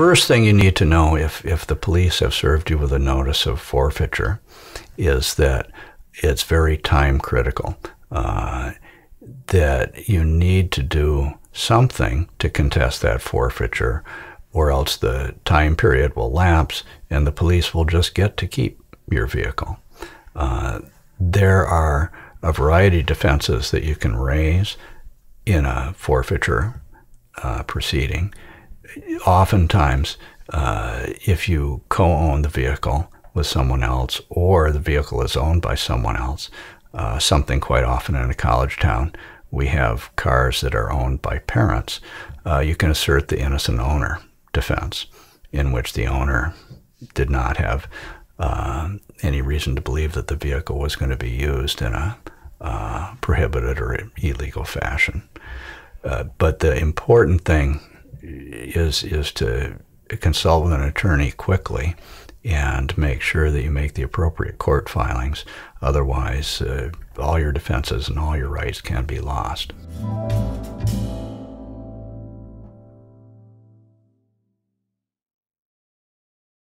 first thing you need to know if the police have served you with a notice of forfeiture is that it's very time critical, that you need to do something to contest that forfeiture, or else the time period will lapse and the police will just get to keep your vehicle. There are a variety of defenses that you can raise in a forfeiture proceeding. Oftentimes, if you co-own the vehicle with someone else, or the vehicle is owned by someone else, something quite often in a college town, we have cars that are owned by parents, you can assert the innocent owner defense, in which the owner did not have any reason to believe that the vehicle was going to be used in a prohibited or illegal fashion. But the important thing is to consult with an attorney quickly and make sure that you make the appropriate court filings. Otherwise, all your defenses and all your rights can be lost.